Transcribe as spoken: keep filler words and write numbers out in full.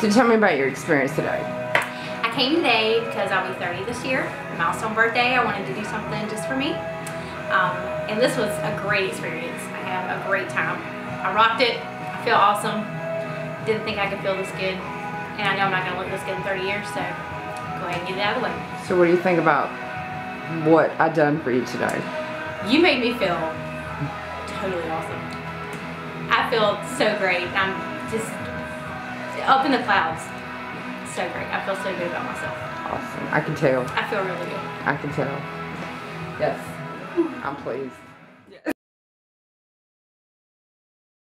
So tell me about your experience today. I came today because I'll be thirty this year. Milestone birthday. I wanted to do something just for me. Um, and this was a great experience. I had a great time. I rocked it. I feel awesome. Didn't think I could feel this good. And I know I'm not going to look this good in thirty years, so go ahead and get it out of the way. So what do you think about what I done for you today? You made me feel totally awesome. I feel so great. I'm just up in the clouds. So great. I feel so good about myself. Awesome. I can tell. I feel really good. I can tell. Yes. I'm pleased.